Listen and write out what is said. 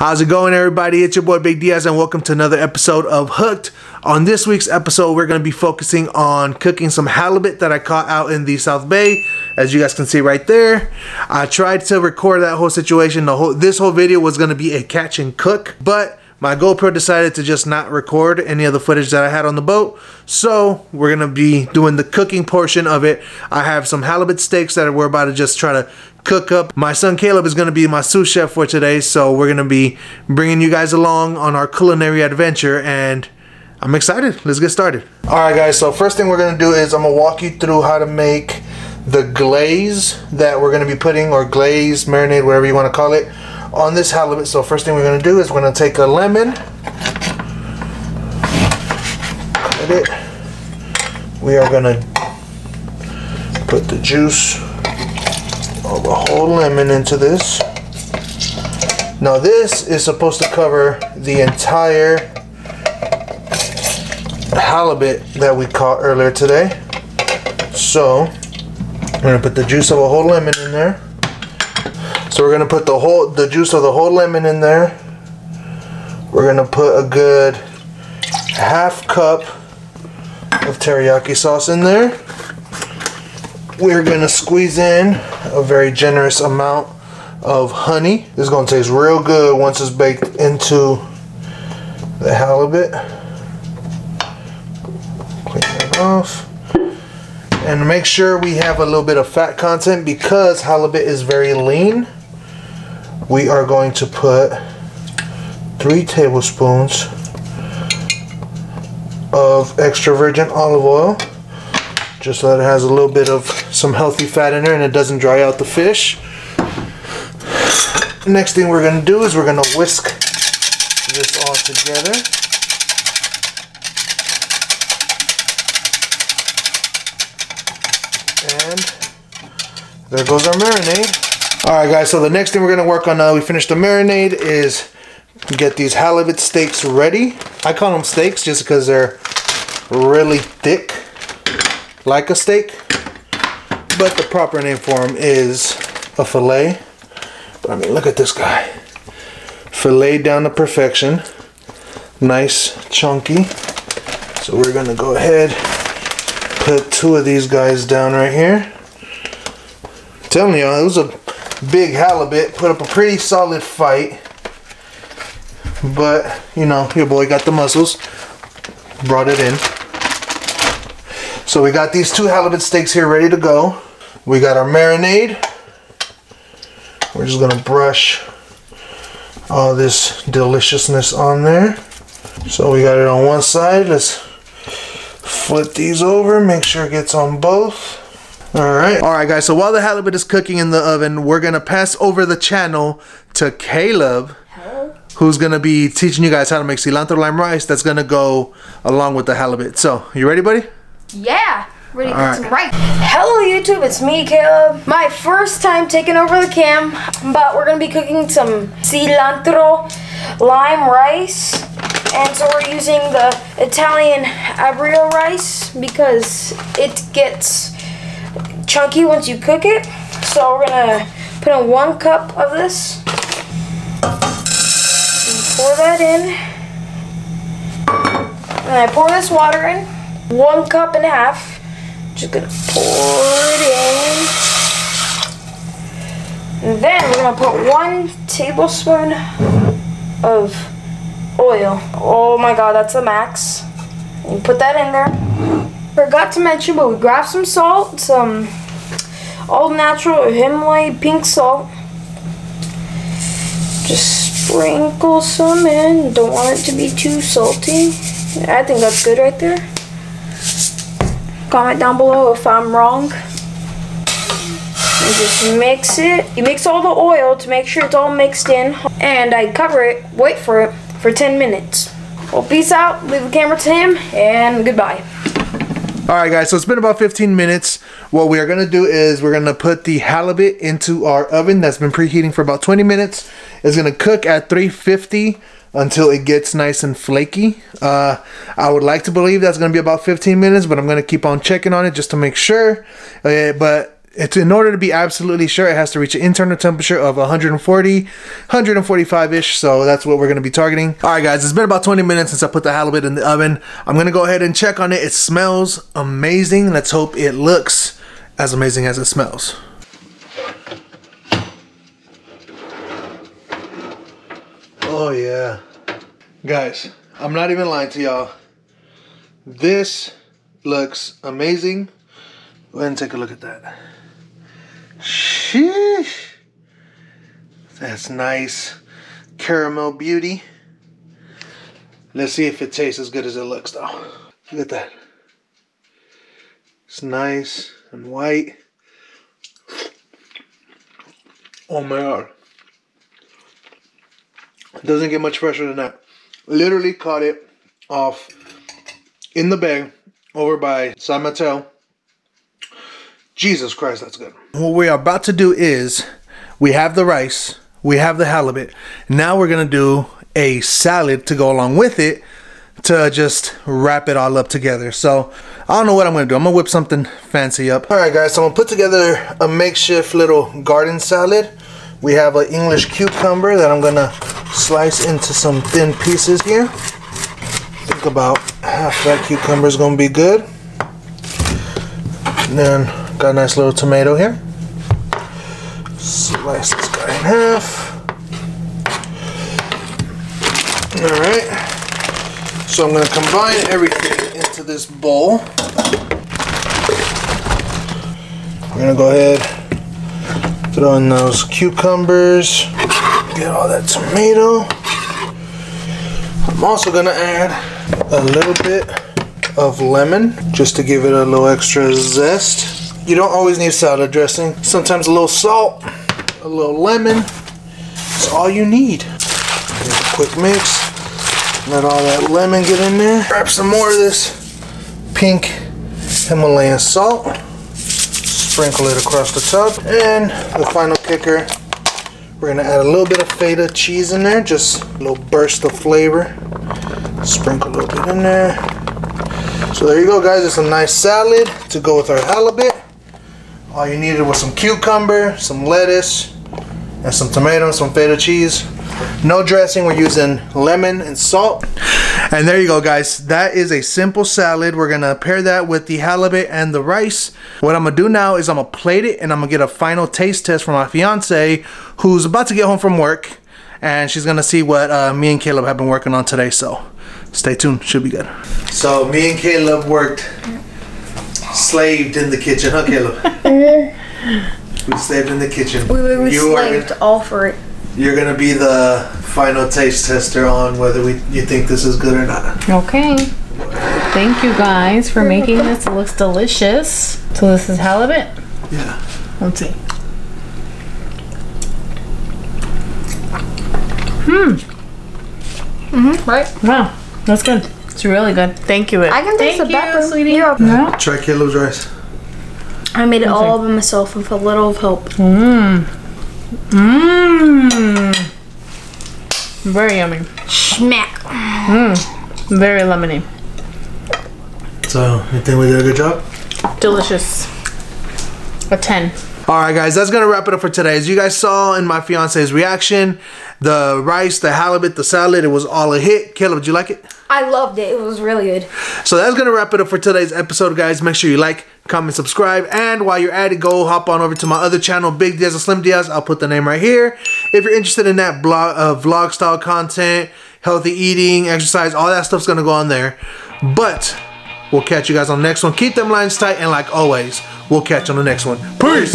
How's it going, everybody? It's your boy Big Diaz and welcome to another episode of Hooked. On this week's episode, we're going to be focusing on cooking some halibut that I caught out in the South Bay. As you guys can see right there, I tried to record that whole situation. This whole video was going to be a catch and cook, but my GoPro decided to just not record any of the footage that I had on the boat, so we're going to be doing the cooking portion of it. I have some halibut steaks that we're about to just try to cook up. My son Caleb is going to be my sous chef for today, so we're going to be bringing you guys along on our culinary adventure, and I'm excited. Let's get started. Alright guys, so first thing we're going to do is I'm going to walk you through how to make the glaze that we're going to be putting, or glaze, marinade, whatever you want to call it, on this halibut. So first thing we're going to do is we're going to take a lemon, cut it. We are going to put the juice of a whole lemon into this. Now this is supposed to cover the entire halibut that we caught earlier today. So we're going to put the juice of a whole lemon in there. So we're gonna put the juice of the whole lemon in there. We're gonna put a good half cup of teriyaki sauce in there. We're gonna squeeze in a very generous amount of honey. This is gonna taste real good once it's baked into the halibut. Clean that off. And make sure we have a little bit of fat content because halibut is very lean. We are going to put 3 tablespoons of extra virgin olive oil, just so that it has a little bit of some healthy fat in there and it doesn't dry out the fish. Next thing we're going to do is we're going to whisk this all together. And there goes our marinade. Alright guys, so the next thing we're going to work on now we finish the marinade is get these halibut steaks ready. I call them steaks just because they're really thick, like a steak, but the proper name for them is a fillet. But I mean, look at this guy. Filleted down to perfection. Nice, chunky. So we're going to go ahead, put 2 of these guys down right here. I'm telling you, it was a big halibut, put up a pretty solid fight, but you know, your boy got the muscles, brought it in. So we got these 2 halibut steaks here ready to go. We got our marinade. We're just gonna brush all this deliciousness on there. So we got it on one side. Let's flip these over, make sure it gets on both. All right guys, so while the halibut is cooking in the oven, we're gonna pass over the channel to Caleb, who's gonna be teaching you guys how to make cilantro lime rice that's gonna go along with the halibut. So you ready, buddy? Yeah, ready. That's right. Hello YouTube, it's me, Caleb. My first time taking over the cam, but we're gonna be cooking some cilantro lime rice. And so we're using the Italian Arborio rice because it gets chunky once you cook it. So we're gonna put in 1 cup of this and pour that in, and I pour this water in, 1 cup and a half, just gonna pour it in, and then we're gonna put 1 tablespoon of oil. Oh my god, that's the max. You put that in there. Forgot to mention, but we grabbed some salt, some all natural Himalaya pink salt. Just sprinkle some in. Don't want it to be too salty. I think that's good right there. Comment down below if I'm wrong. And just mix it. You mix all the oil to make sure it's all mixed in. And I cover it, wait for it, for 10 minutes. Well, peace out. Leave the camera to him, and goodbye. Alright guys, so it's been about 15 minutes. What we are going to do is we're going to put the halibut into our oven that's been preheating for about 20 minutes. It's going to cook at 350 until it gets nice and flaky. I would like to believe that's going to be about 15 minutes, but I'm going to keep on checking on it just to make sure. But It's in order to be absolutely sure, it has to reach an internal temperature of 140, 145-ish, so that's what we're going to be targeting. Alright guys, it's been about 20 minutes since I put the halibut in the oven. I'm going to go ahead and check on it. It smells amazing. Let's hope it looks as amazing as it smells. Oh yeah. Guys, I'm not even lying to y'all. This looks amazing. Go ahead and take a look at that. Sheesh. That's nice caramel beauty. Let's see if it tastes as good as it looks though. Look at that. It's nice and white. Oh my god. It doesn't get much fresher than that. Literally caught it off in the bag over by San Mateo. Jesus Christ, that's good. What we are about to do is, we have the rice, we have the halibut. Now we're gonna do a salad to go along with it to just wrap it all up together. So I don't know what I'm gonna do. I'm gonna whip something fancy up. All right guys, so I'm gonna put together a makeshift little garden salad. We have an English cucumber that I'm gonna slice into some thin pieces here. Think about half that cucumber is gonna be good. And then got a nice little tomato here. Slice this guy in half. Alright. So I'm going to combine everything into this bowl. I'm going to go ahead, throw in those cucumbers, get all that tomato. I'm also going to add a little bit of lemon just to give it a little extra zest. You don't always need salad dressing. Sometimes a little salt, a little lemon. It's all you need. Give a quick mix. Let all that lemon get in there. Grab some more of this pink Himalayan salt. Sprinkle it across the top. And the final kicker, we're gonna add a little bit of feta cheese in there. Just a little burst of flavor. Sprinkle a little bit in there. So there you go guys, it's a nice salad to go with our halibut. All you needed was some cucumber, some lettuce, and some tomatoes, some feta cheese. No dressing, we're using lemon and salt. And there you go guys, that is a simple salad. We're gonna pair that with the halibut and the rice. What I'm gonna do now is I'm gonna plate it and I'm gonna get a final taste test from my fiance, who's about to get home from work, and she's gonna see what me and Caleb have been working on today, so stay tuned, should be good. So me and Caleb worked slaved in the kitchen, huh Caleb? We slaved in the kitchen. We slaved all for it. You're gonna be the final taste tester on whether you think this is good or not. Okay. Thank you guys for making this. It looks delicious. So this is halibut? Yeah. Let's see. Right? Wow. That's good. It's really good. Thank you. I can taste the pepper, sweetie. Yeah. Try Caleb's rice. I made it all by myself with a little of help. Very yummy. Schmack. Very lemony. So, you think we did a good job? Delicious. A 10. Alright guys, that's going to wrap it up for today. As you guys saw in my fiance's reaction, the rice, the halibut, the salad, it was all a hit. Caleb, did you like it? I loved it. It was really good. So that's going to wrap it up for today's episode, guys. Make sure you like, comment, subscribe, and while you're at it, go hop on over to my other channel, Big Diaz or Slim Diaz. I'll put the name right here. If you're interested in that vlog style content, healthy eating, exercise, all that stuff's going to go on there. But we'll catch you guys on the next one. Keep them lines tight, and like always, we'll catch you on the next one. Peace!